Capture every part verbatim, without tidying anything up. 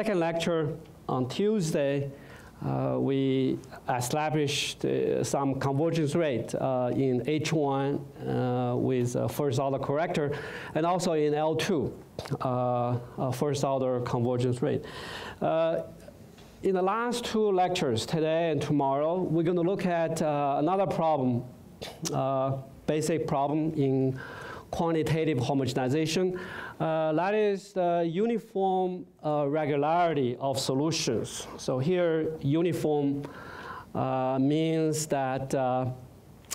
Second lecture on Tuesday, uh, we established uh, some convergence rate uh, in H one uh, with uh, first order corrector, and also in L two, uh, uh, first order convergence rate. Uh, in the last two lectures, today and tomorrow, we're going to look at uh, another problem, uh, basic problem in quantitative homogenization. Uh, that is the uniform uh, regularity of solutions. So here, uniform uh, means that uh,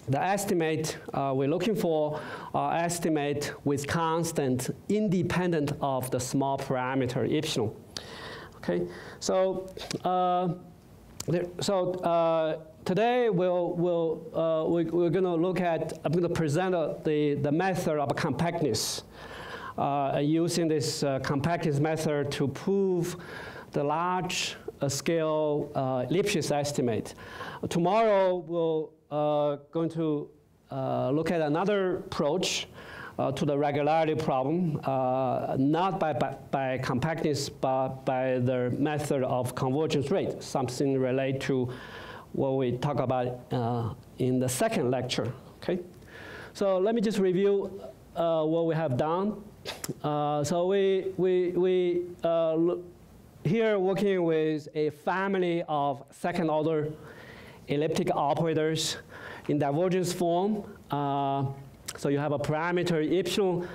the estimate uh, we're looking for are estimate with constant independent of the small parameter epsilon. Okay, so uh, there, so. Uh, Today we'll, we'll, uh, we, we're going to look at, I'm going to present uh, the, the method of compactness, uh, using this uh, compactness method to prove the large uh, scale uh, Lipschitz estimate. Tomorrow we'll uh, going to uh, look at another approach uh, to the regularity problem, uh, not by, by, by compactness but by the method of convergence rate, something related to what we talk about uh, in the second lecture, okay? So let me just review uh, what we have done. Uh, so we, we, we uh, here working with a family of second order elliptic operators in divergence form. Uh, so you have a parameter epsilon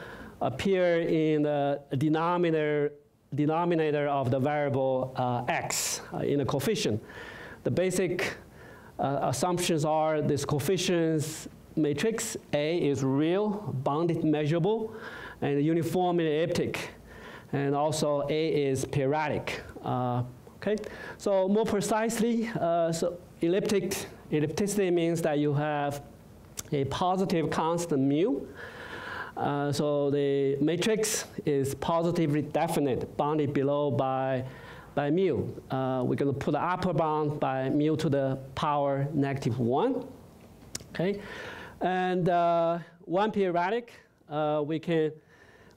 appear in the denominator, denominator of the variable uh, x uh, in the coefficient. The basic Uh, assumptions are this coefficients matrix A is real, bounded, measurable, and uniformly elliptic, and also A is periodic. Uh, okay, so more precisely, uh, so elliptic ellipticity means that you have a positive constant mu. Uh, so the matrix is positively definite, bounded below by. by mu. Uh, we're going to put the upper bound by mu to the power negative one. Okay, and uh, one periodic, uh, we can,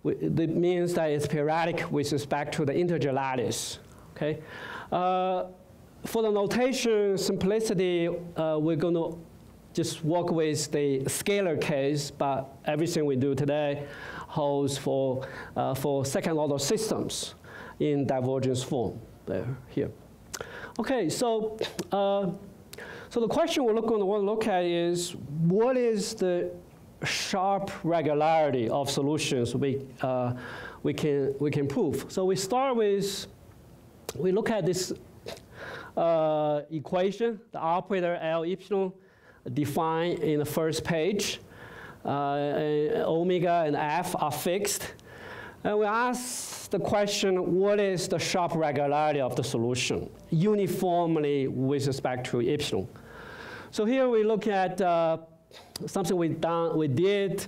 we, that means that it's periodic with respect to the integer lattice. Okay, uh, for the notation simplicity, uh, we're going to just work with the scalar case, but everything we do today holds for, uh, for second order systems in divergence form there, here. Okay, so uh, so the question we're going to want to look at is what is the sharp regularity of solutions we uh, we can we can prove. So we start with we look at this uh, equation, the operator L epsilon defined in the first page. Uh, and omega and f are fixed, and we ask the question, what is the sharp regularity of the solution uniformly with respect to epsilon? So here we look at uh, something we, done, we did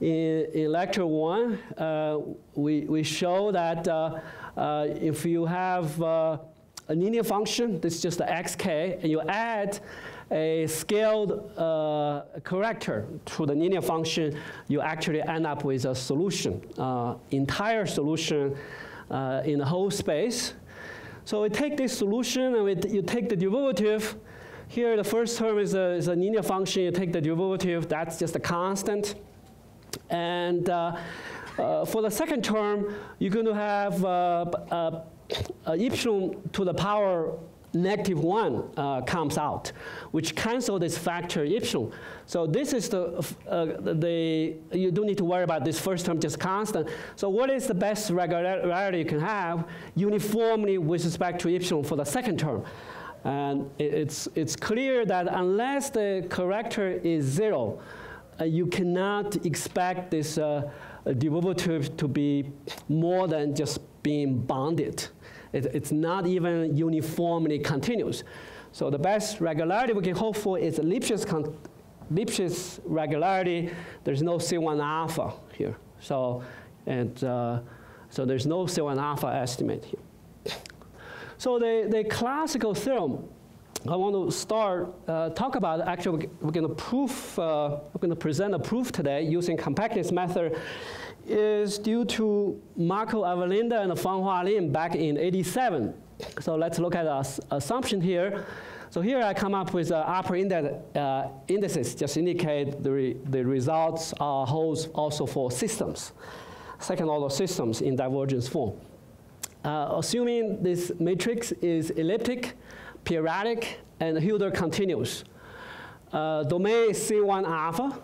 in, in lecture one. Uh, we, we show that uh, uh, if you have uh, a linear function, this is just the xk, and you add a scaled uh, corrector to the linear function, you actually end up with a solution, uh, entire solution uh, in the whole space. So we take this solution and we you take the derivative. Here the first term is a, is a linear function, you take the derivative, that's just a constant. And uh, uh, for the second term, you're going to have uh, uh, uh, epsilon to the power negative one uh, comes out, which cancel this factor epsilon. So this is the, uh, the, you don't need to worry about this first term, just constant. So what is the best regularity you can have uniformly with respect to epsilon for the second term? And it's, it's clear that unless the corrector is zero, uh, you cannot expect this uh, derivative to be more than just being bounded. It, it's not even uniformly continuous. So the best regularity we can hope for is Lipschitz, con Lipschitz regularity. There's no C one alpha here. So, and, uh, so there's no C one alpha estimate here. So the, the classical theorem I want to start, uh, talk about, actually we're going to prove, uh, we're going to present a proof today using compactness method. is due to Marco Avellaneda and Fanghua Lin back in eighty-seven. So let's look at our assumption here. So here I come up with uh, upper index, uh, indices, just indicate the, re the results uh, holds also for systems, second order systems in divergence form. Uh, assuming this matrix is elliptic, periodic, and Hölder continuous. Uh, domain is C one alpha.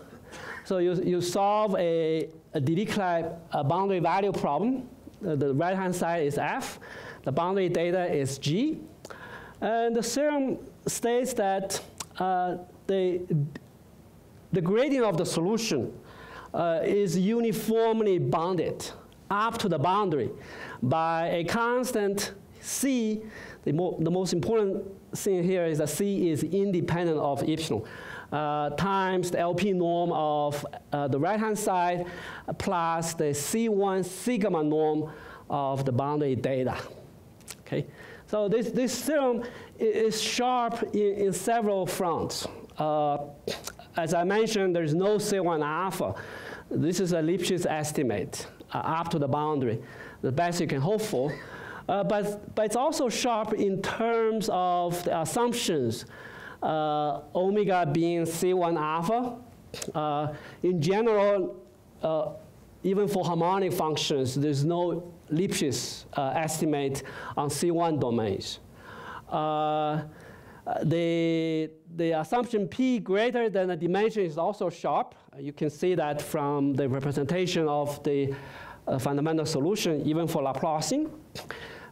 So you, you solve a, a Dirichlet a boundary value problem. Uh, the right-hand side is F. The boundary data is G. And the theorem states that uh, the, the gradient of the solution uh, is uniformly bounded up to the boundary by a constant C. The, mo the most important thing here is that C is independent of epsilon, uh, times the L P norm of uh, the right-hand side plus the C one sigma norm of the boundary data. Okay. So this, this theorem is sharp in, in several fronts. Uh, as I mentioned, there's no C one alpha. This is a Lipschitz estimate uh, up to the boundary, the best you can hope for. Uh, but, but it's also sharp in terms of the assumptions, uh, omega being C one alpha. Uh, in general, uh, even for harmonic functions, there's no Lipschitz uh, estimate on C one domains. Uh, the, the assumption P greater than the dimension is also sharp. You can see that from the representation of the uh, fundamental solution, even for Laplacian.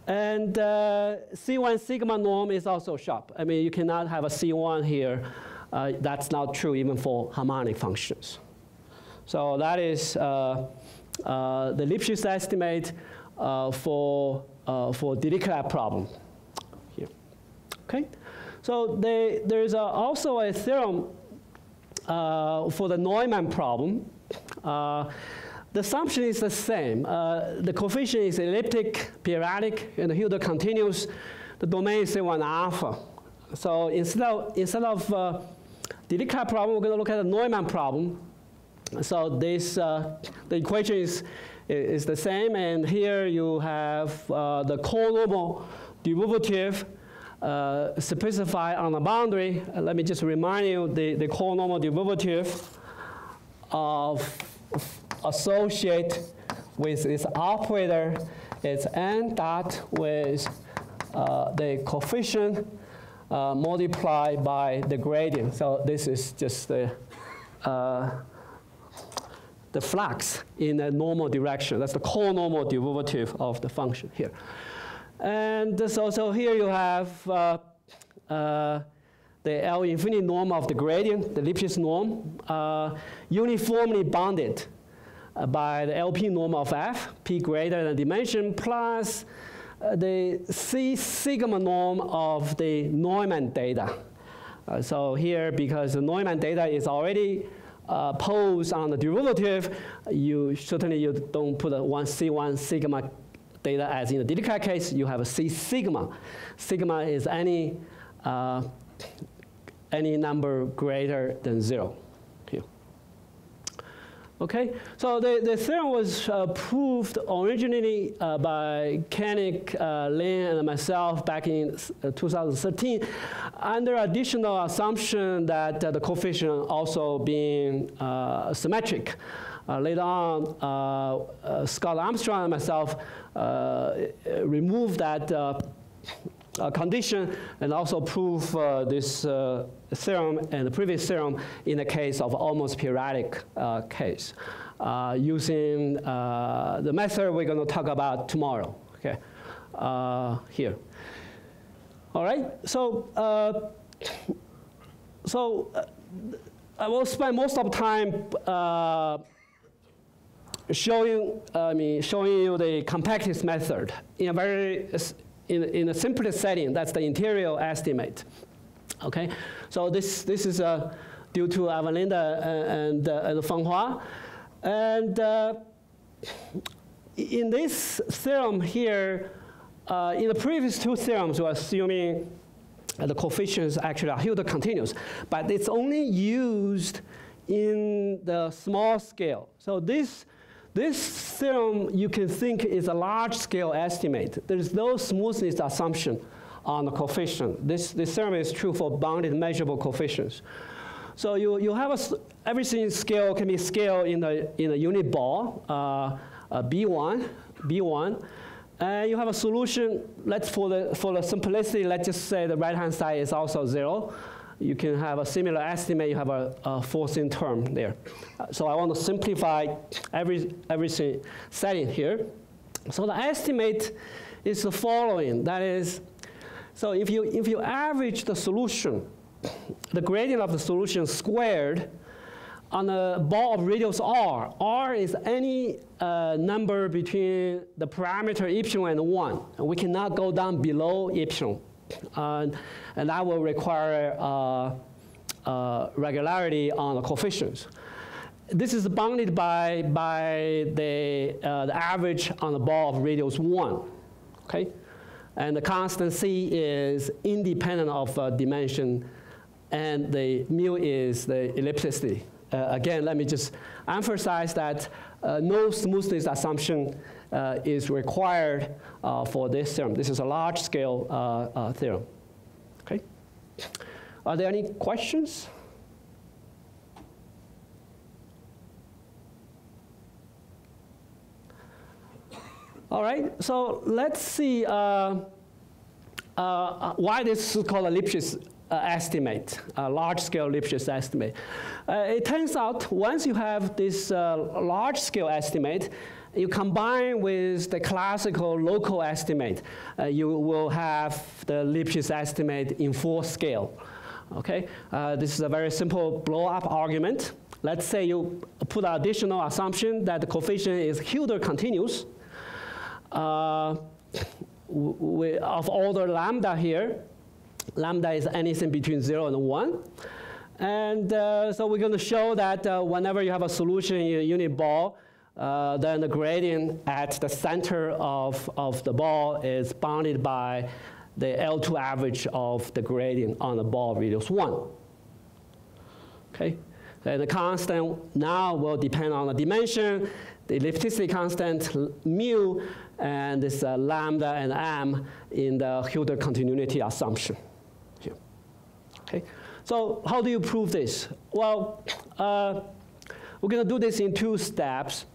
And uh, C one sigma norm is also sharp. I mean, you cannot have a C one here. Uh, that's not true even for harmonic functions. So that is uh, uh, the Lipschitz estimate uh, for uh, for Dirichlet problem here. Okay, so they, there is a, also a theorem uh, for the Neumann problem. Uh, the assumption is the same. Uh, the coefficient is elliptic, periodic, and the Hölder continuous. The domain is C one alpha. So instead of instead of uh, Dirichlet problem, we're going to look at the Neumann problem. So this, uh, the equation is, is the same, and here you have uh, the co-normal derivative uh, specified on the boundary. Uh, let me just remind you the, the co-normal derivative of associate with this operator is n dot with uh, the coefficient uh, multiplied by the gradient. So this is just the uh, the flux in a normal direction. That's the co-normal derivative of the function here. And so, so here you have uh, uh, the L infinity norm of the gradient, the Lipschitz norm, uh, uniformly bounded uh, by the L P norm of F, P greater than dimension, plus uh, the C sigma norm of the Neumann data. Uh, so here, because the Neumann data is already Uh, pose on the derivative, you certainly you don't put a one C one sigma data as in the Dirichlet case. You have a C sigma. Sigma is any uh, any number greater than zero. Here. Okay. So the, the theorem was uh, proved originally uh, by Kenig, uh, Lin, and myself back in uh, two thousand thirteen. Under additional assumption that uh, the coefficient also being uh, symmetric. Uh, later on, uh, uh, Scott Armstrong and myself uh, removed that uh, uh, condition and also proved uh, this uh, theorem and the previous theorem in the case of almost periodic uh, case uh, using uh, the method we're going to talk about tomorrow. Okay, uh, here. All right, so uh, so uh, I will spend most of the time uh, showing I mean showing you the compactness method in a very in in a simplest setting. That's the interior estimate. Okay, so this this is uh, due to Avellaneda and uh, and Fanghua, and uh, in this theorem here. Uh, in the previous two theorems, we're assuming uh, the coefficients actually are Hölder continuous, but it's only used in the small scale. So this This theorem you can think is a large-scale estimate. There is no smoothness assumption on the coefficient. This, this theorem is true for bounded measurable coefficients. So you, you have a, everything scale can be scaled in the in a unit ball, uh, a B one, B one, and you have a solution. Let's for the for the simplicity, let's just say the right hand side is also zero. You can have a similar estimate. You have a, a forcing term there. So I want to simplify every everything setting here. So the estimate is the following. That is, so if you if you average the solution, the gradient of the solution squared on a ball of radius r. r is any uh, number between the parameter epsilon and one. We cannot go down below epsilon. Uh, and that will require uh, uh, regularity on the coefficients. This is bounded by, by the, uh, the average on the ball of radius one. Okay? And the constant c is independent of uh, dimension, and the mu is the ellipticity. Uh, again, let me just emphasize that uh, no smoothness assumption uh, is required uh, for this theorem. This is a large-scale uh, uh, theorem. Okay. Are there any questions? All right. So let's see uh, uh, why this is called a Lipschitz Uh, estimate, a large-scale Lipschitz estimate. Uh, it turns out once you have this uh, large-scale estimate, you combine with the classical local estimate, uh, you will have the Lipschitz estimate in full scale. Okay, uh, this is a very simple blow-up argument. Let's say you put an additional assumption that the coefficient is Hölder continuous uh, of order lambda here. Lambda is anything between zero and one. And uh, so we're going to show that uh, whenever you have a solution in a unit ball, uh, then the gradient at the center of, of the ball is bounded by the L two average of the gradient on the ball radius one. Okay? And the constant now will depend on the dimension, the ellipticity constant mu, and this uh, lambda and m in the Hölder continuity assumption. Here. Okay. So how do you prove this? Well, uh, we're going to do this in two steps.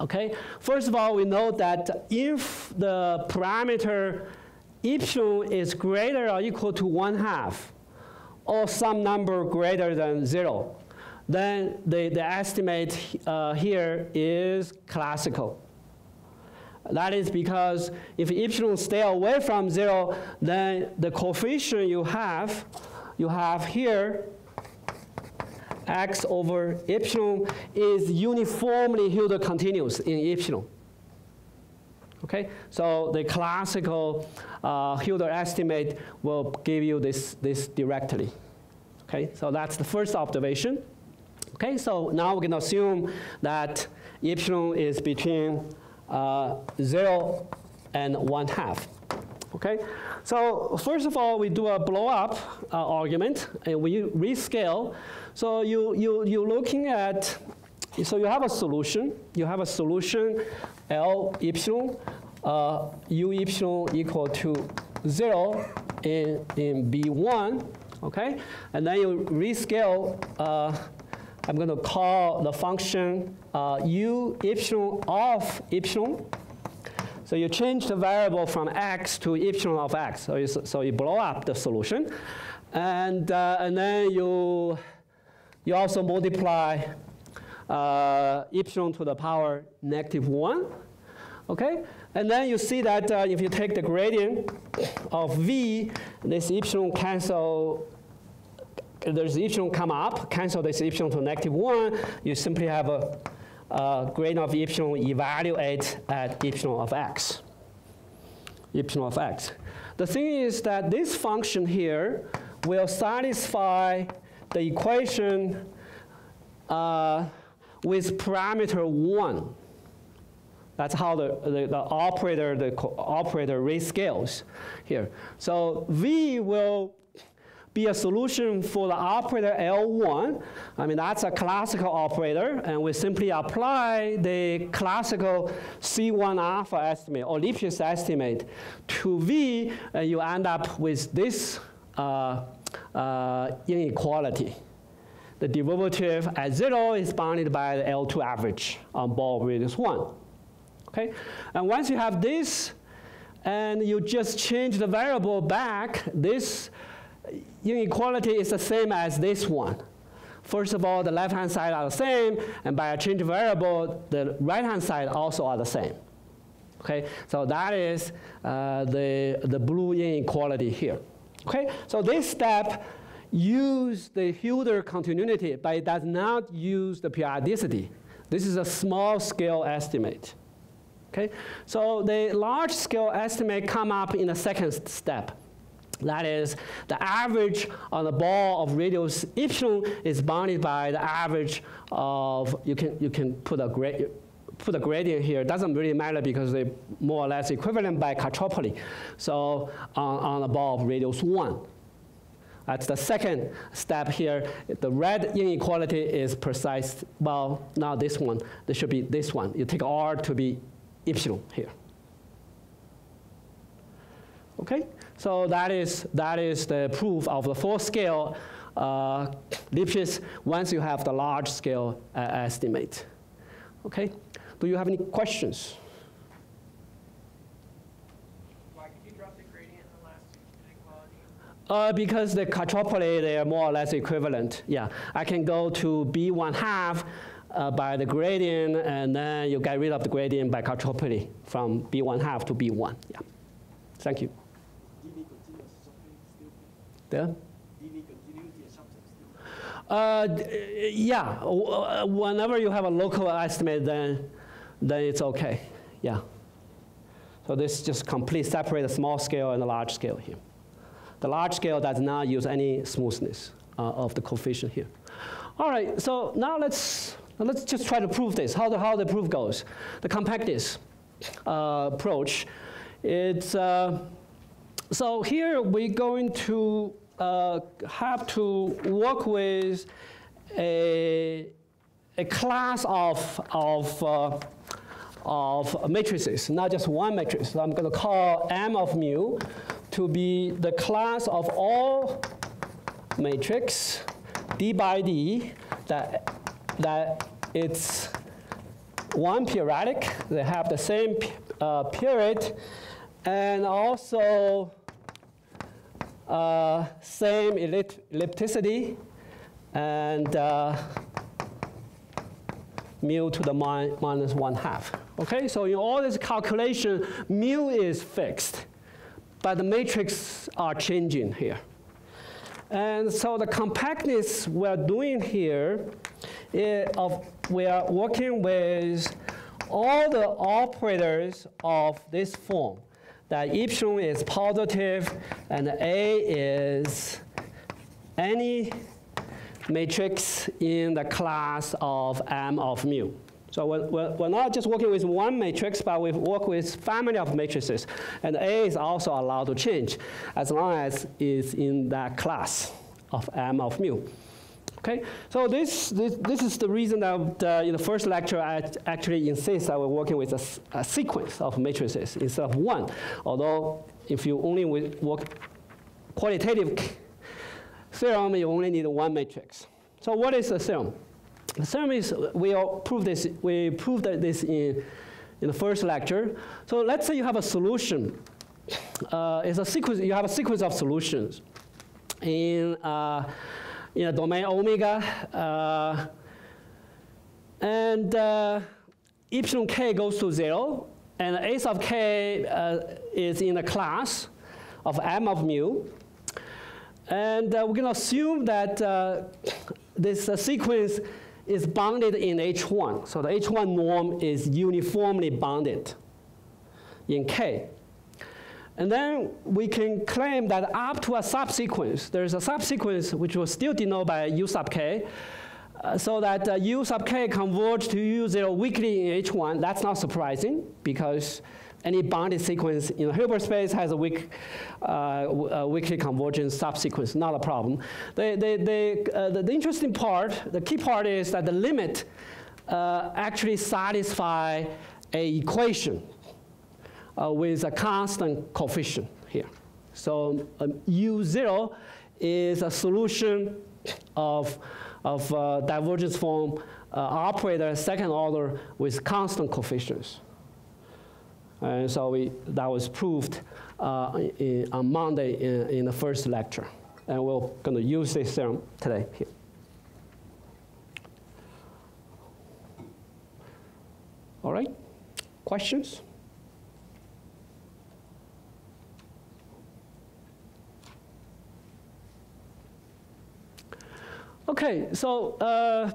Okay. First of all, we know that if the parameter epsilon is greater or equal to one half, or some number greater than zero, then the, the estimate uh, here is classical. That is because if epsilon stay away from zero, then the coefficient you have, you have here, x over epsilon is uniformly Hölder continuous in epsilon. Okay, so the classical uh, Hölder estimate will give you this this directly. Okay, so that's the first observation. Okay, so now we can assume that epsilon is between Uh, zero and one half. Okay, so first of all, we do a blow-up uh, argument, and we rescale. So you you you're looking at, so you have a solution. You have a solution, L epsilon, uh, U epsilon equal to zero in in B one. Okay, and then you rescale. Uh, I'm going to call the function uh, u epsilon of epsilon. So you change the variable from x to epsilon of x. So you, so you blow up the solution. And, uh, and then you, you also multiply uh, epsilon to the power negative one. Okay? And then you see that uh, if you take the gradient of v, this epsilon cancel. There's epsilon come up, cancel this epsilon to negative one. You simply have a, a gradient of epsilon evaluate at epsilon of x. Epsilon of x. The thing is that this function here will satisfy the equation uh, with parameter one. That's how the, the, the operator the co operator rescales here. So v will be a solution for the operator L one. I mean, that's a classical operator, and we simply apply the classical C one alpha estimate or Lipschitz estimate to V, and you end up with this uh, uh, inequality. The derivative at zero is bounded by the L two average on ball radius one. Okay? And once you have this, and you just change the variable back, this inequality is the same as this one. First of all, the left-hand side are the same, and by a change of variable, the right-hand side also are the same. Okay, so that is uh, the, the blue inequality here. Okay, so this step uses the Hölder continuity, but it does not use the periodicity. This is a small-scale estimate. Okay, so the large-scale estimate come up in the second step. That is, the average on the ball of radius epsilon is bounded by the average of, you can, you can put, a gra put a gradient here. It doesn't really matter because they're more or less equivalent by Caccioppoli. So on, on the ball of radius one. That's the second step here. The red inequality is precise. Well, not this one. This should be this one. You take R to be epsilon here. Okay? So that is, that is the proof of the four-scale uh, Lipschitz once you have the large-scale uh, estimate. Okay? Do you have any questions? Why did you drop the gradient in the last inequality? Uh, because the Caccioppoli, they are more or less equivalent. Yeah, I can go to B one half uh, by the gradient, and then you get rid of the gradient by Caccioppoli from B one half to B one. Yeah. Thank you. Yeah. Uh, yeah. Whenever you have a local estimate, then then it's okay. Yeah. So this just completely separates the small scale and the large scale here. The large scale does not use any smoothness uh, of the coefficient here. All right. So now let's let's just try to prove this. How the how the proof goes. The compactness uh, approach. It's. Uh, So here we're going to uh, have to work with a, a class of, of, uh, of matrices, not just one matrix. So I'm going to call M of mu to be the class of all matrix D by D that, that it's one periodic. They have the same uh, period. And also uh, same ellipticity and uh, mu to the min minus one half. Okay, so in all this calculation, mu is fixed, but the matrix are changing here. And so the compactness we're doing here, is of we are working with all the operators of this form. That epsilon is positive, and A is any matrix in the class of M of mu. So we're, we're not just working with one matrix, but we work with family of matrices. And A is also allowed to change, as long as it's in that class of M of mu. Okay, so this, this, this is the reason that uh, in the first lecture I actually insist that we're working with a, a sequence of matrices instead of one. Although if you only work qualitative theorem, you only need one matrix. So what is the theorem? The theorem is, we all prove this, we proved this in, in the first lecture. So let's say you have a solution. Uh, it's a sequence, you have a sequence of solutions in uh, in a domain omega, uh, and uh, epsilon k goes to zero, and a sub k uh, is in the class of M of mu. And uh, we're gonna assume that uh, this uh, sequence is bounded in H one. So the H one norm is uniformly bounded in K. And then we can claim that up to a subsequence, there is a subsequence which will still denote by U sub k, uh, so that uh, U sub k converges to U zero weakly in H one. That's not surprising because any bounded sequence in Hilbert space has a weak, uh, a weakly convergent subsequence. Not a problem. They, they, they, uh, the, the interesting part, the key part is that the limit uh, actually satisfy an equation uh, with a constant coefficient here. So um, U zero is a solution of, of uh, divergence form uh, operator second order with constant coefficients. And so we, that was proved uh, in, on Monday in, in the first lecture. And we're going to use this theorem today here. All right, questions? Okay, so uh,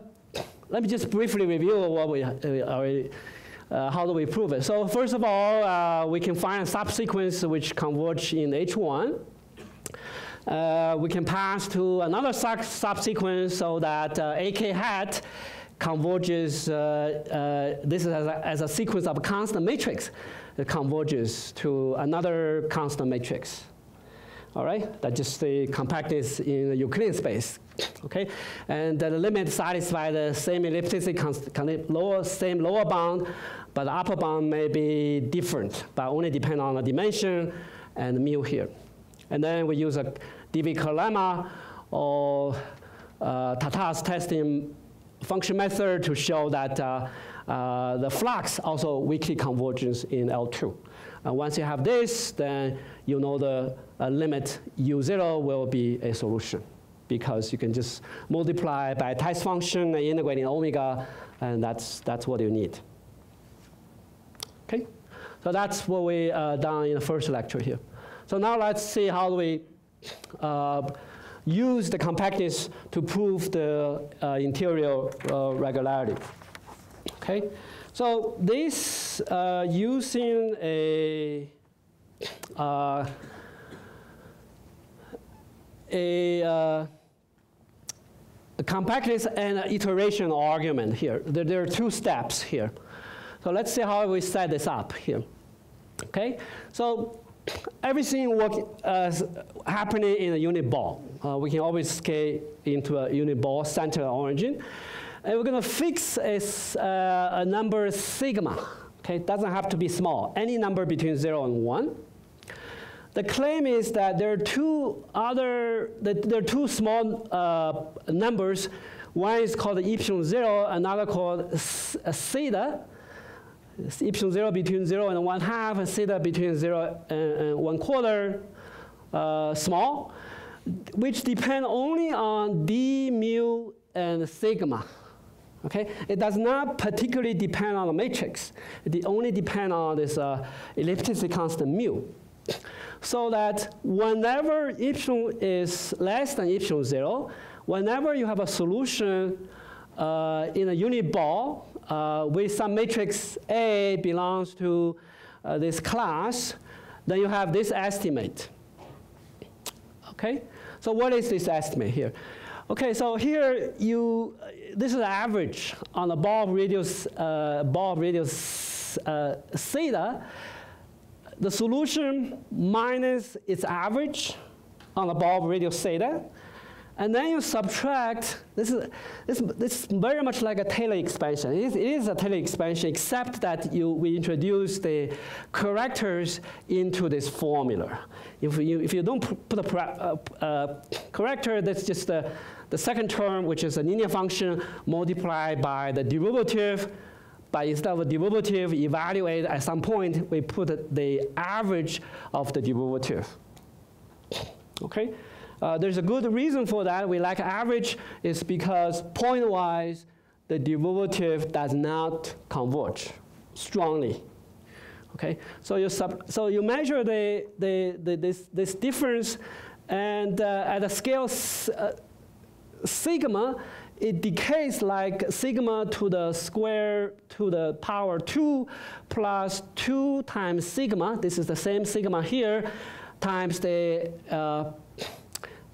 let me just briefly review what we already, uh, how do we prove it. So first of all, uh, we can find a subsequence which converge in H one. Uh, we can pass to another subsequence so that uh, A K hat converges, uh, uh, this is as a, as a sequence of a constant matrix, it converges to another constant matrix. All right, that's just the compactness in the Euclidean space, okay? And the limit satisfies the same elliptic lower, same lower bound, but the upper bound may be different, but only depend on the dimension and mu here. And then we use a Dirichlet lemma or uh, Tata's testing function method to show that uh, uh, the flux also weakly converges in L two. And once you have this, then you know the uh, limit U zero will be a solution because you can just multiply by a test function and integrate in omega, and that's, that's what you need. Okay? So that's what we uh, done in the first lecture here. So now let's see how do we uh, use the compactness to prove the uh, interior uh, regularity. Okay? So this, uh, using a, uh, a, uh, a compactness and an iteration argument here. There, there are two steps here. So let's see how we set this up here. Okay, so everything work, uh, happening in a unit ball. Uh, we can always scale into a unit ball center origin. And we're going to fix a, uh, a number sigma. Okay, it doesn't have to be small. Any number between zero and one. The claim is that there are two other, that there are two small uh, numbers. One is called epsilon zero, another called theta. Epsilon zero between zero and one half, and theta between zero and, and one quarter, uh, small, which depend only on d mu and sigma. Okay, it does not particularly depend on the matrix. It only depends on this uh, elliptic constant mu. So that whenever epsilon is less than epsilon zero, whenever you have a solution uh, in a unit ball uh, with some matrix A belongs to uh, this class, then you have this estimate. Okay, so what is this estimate here? Okay, so here you, this is the average on the ball radius, uh, ball radius uh, theta, the solution minus its average on the ball radius theta, and then you subtract, this is, this, this is very much like a Taylor expansion. It is, it is a Taylor expansion except that you, we introduce the correctors into this formula. If you, if you don't put a uh, uh, corrector, that's just the, the second term, which is a linear function, multiplied by the derivative. But instead of a derivative, evaluate at some point, we put the average of the derivative. Okay? Uh, there's a good reason for that. We like average is because point-wise, the derivative does not converge strongly. Okay? So you, sub so you measure the, the, the, this, this difference, and uh, at a scale s uh, sigma, it decays like sigma to the square to the power two plus two times sigma. This is the same sigma here times the uh,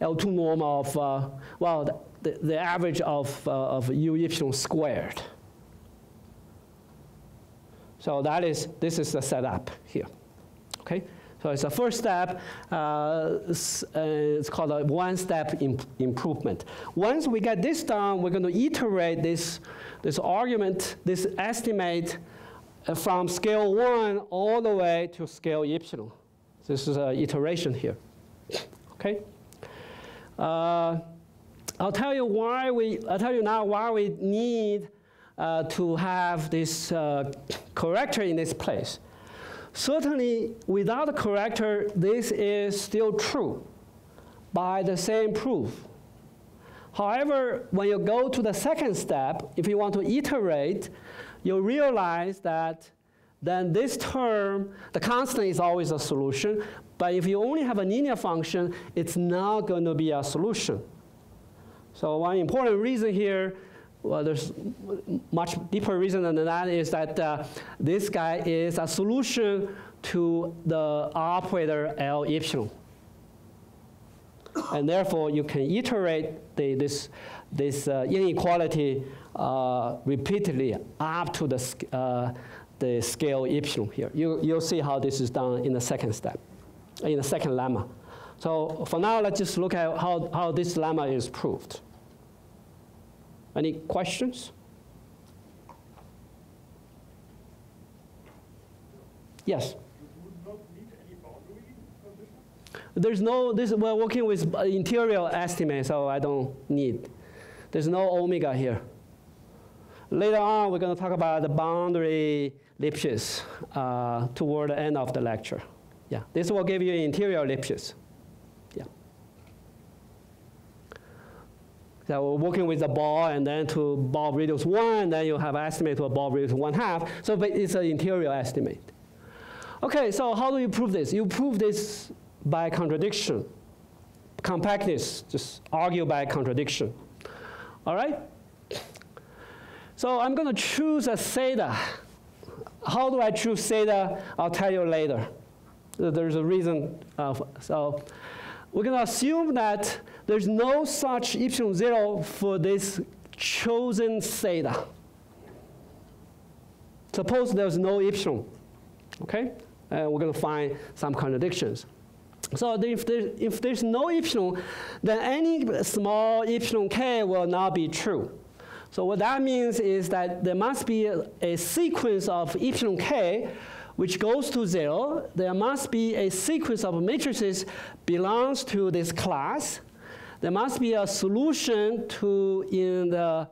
L two norm of, uh, well, the, the, the average of, uh, of u epsilon squared. So that is, this is the setup here, okay? So it's the first step. Uh, it's, uh, it's called a one-step imp improvement. Once we get this done, we're going to iterate this, this argument, this estimate uh, from scale one all the way to scale epsilon. This is an iteration here, okay? Uh, I'll tell you why we, I'll tell you now why we need uh, to have this uh, corrector in this place. Certainly, without a corrector, this is still true by the same proof. However, when you go to the second step, if you want to iterate, you realize that then this term, the constant is always a solution, but if you only have a linear function, it's not going to be a solution. So one important reason here, well, there's much deeper reason than that, is that uh, this guy is a solution to the operator L epsilon. And therefore, you can iterate the, this, this uh, inequality uh, repeatedly up to the, uh, the scale epsilon here. You, you'll see how this is done in the second step, in the second lemma. So for now, let's just look at how, how this lemma is proved. Any questions? Yes? You would not need any boundary condition? There's no, this, we're working with interior estimate, so I don't need. There's no omega here. Later on, we're going to talk about the boundary Lipschitz uh, toward the end of the lecture. Yeah, this will give you interior Lipschitz. So we're working with the ball, and then to ball radius one, then you have an estimate to a ball radius one half. So but it's an interior estimate. Okay, so how do you prove this? You prove this by contradiction. Compactness, just argue by contradiction. All right? So I'm going to choose a theta. How do I choose theta? I'll tell you later. There's a reason. Of, so we're going to assume that there's no such epsilon zero for this chosen theta. Suppose there's no epsilon, okay? And we're going to find some contradictions. So if, there, if there's no epsilon, then any small epsilon k will not be true. So what that means is that there must be a, a sequence of epsilon k which goes to zero. There must be a sequence of matrices belongs to this class. There must be a solution to in the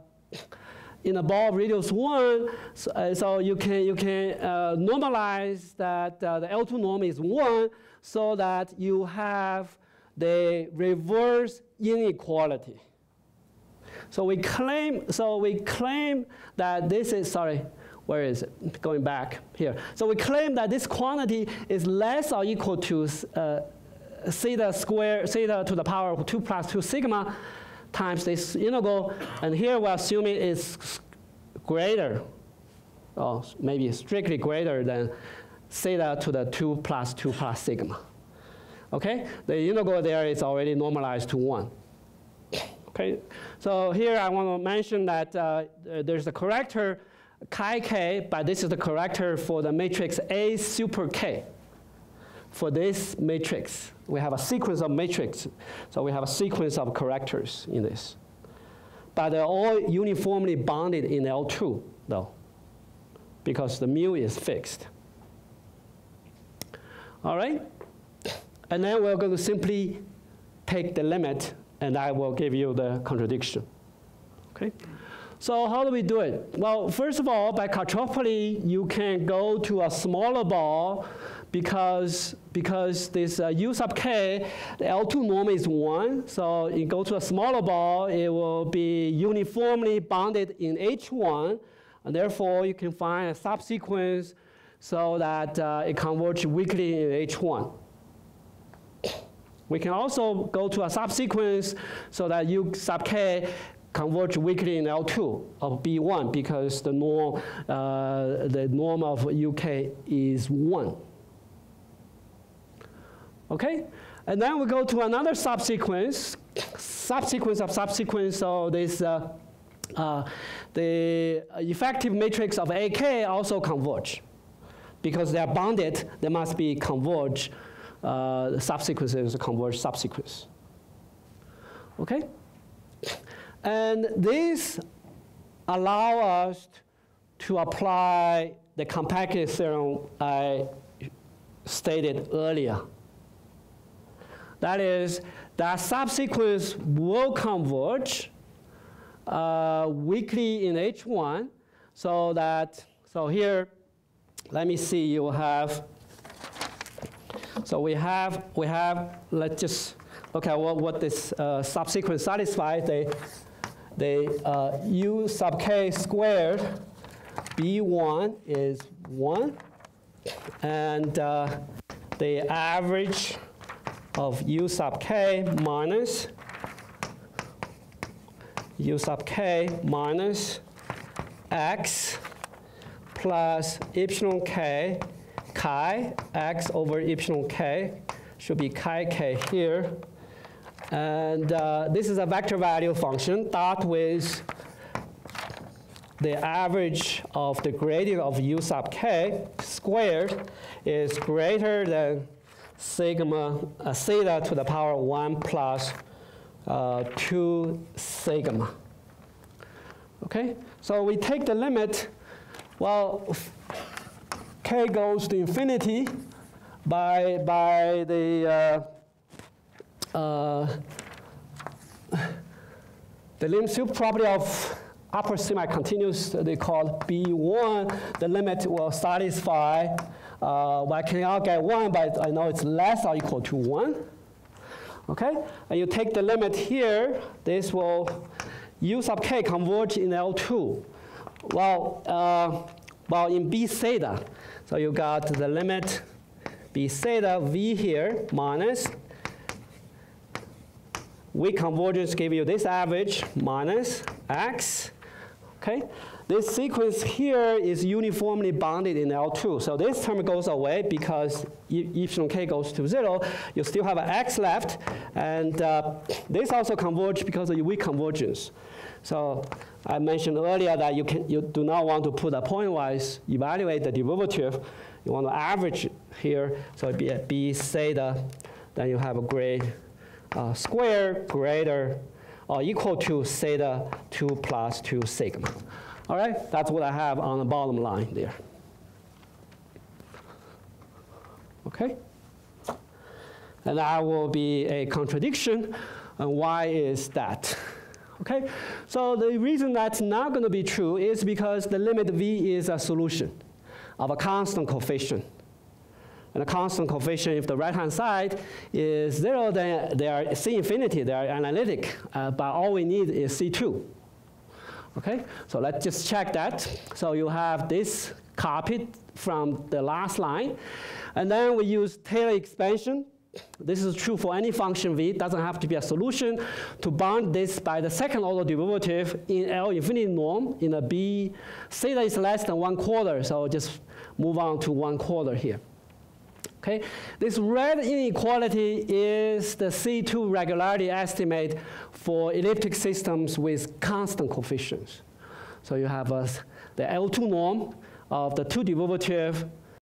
in the ball radius one, so, uh, so you can you can uh, normalize that uh, the L two norm is one, so that you have the reverse inequality. So we claim so we claim that this is sorry, where is it? Going back here. So we claim that this quantity is less or equal to. Uh, theta square, theta to the power of two plus two sigma times this integral, and here we're assuming it's greater, or maybe strictly greater than theta to the two plus two plus sigma. Okay, the integral there is already normalized to one. Okay, so here I want to mention that uh, there's the corrector chi k, but this is the corrector for the matrix A super k. For this matrix, we have a sequence of matrix. So we have a sequence of correctors in this. But they're all uniformly bounded in L two, though, because the mu is fixed. All right? And then we're going to simply take the limit, and I will give you the contradiction. Okay? So how do we do it? Well, first of all, by Caccioppoli, you can go to a smaller ball. Because, because this uh, u sub k, the L two norm is one, so you go to a smaller ball, it will be uniformly bounded in H one, and therefore you can find a subsequence so that uh, it converges weakly in H one. We can also go to a subsequence so that u sub k converge weakly in L two of B one, because the norm, uh, the norm of U K is one. Okay, and then we go to another subsequence, subsequence of subsequence. So this uh, uh, the effective matrix of A K also converge. because they are bounded, they must be converge uh, subsequences, converge subsequence. Okay? And this allows us to apply the compactness theorem I stated earlier. That is, that subsequence will converge uh, weakly in H one, so that, so here, let me see, you have, so we have, we have, let's just look at what, what this uh, subsequence satisfies. They, they uh, u sub k squared b one is one, and uh, the average of u sub k minus u sub k minus x plus epsilon k chi x over epsilon k should be chi k here, and uh, this is a vector value function dot with the average of the gradient of u sub k squared is greater than sigma uh, theta to the power one plus uh, two sigma. Okay, so we take the limit. Well, k goes to infinity by by the uh, uh, the Lipschitz property of upper semi-continuous, they call B one, the limit will satisfy, uh, well, I cannot get one, but I know it's less or equal to one. Okay, and you take the limit here, this will, u sub k converge in L two. Well, uh, well in b theta, so you got the limit b theta v here minus, weak convergence give you this average minus x. Okay, this sequence here is uniformly bounded in L two, so this term goes away because epsilon k goes to zero. You still have an x left, and uh, this also converges because of weak convergence. So I mentioned earlier that you can you do not want to put a pointwise evaluate the derivative. You want to average here, so it'd be at b theta. Then you have a grade uh, square greater or equal to theta two plus two sigma. All right, that's what I have on the bottom line there. Okay? And that will be a contradiction, and why is that? Okay? So the reason that's not going to be true is because the limit v is a solution of a constant coefficient. And a constant coefficient, if the right-hand side is zero, then they are C infinity, they are analytic. Uh, but all we need is C two. Okay, so let's just check that. So you have this copied from the last line. And then we use Taylor expansion. This is true for any function v, it doesn't have to be a solution, to bound this by the second order derivative in L infinity norm in a b theta is less than one quarter. So just move on to one quarter here. Okay. This red inequality is the C two regularity estimate for elliptic systems with constant coefficients. So you have a, the L two norm of the two derivative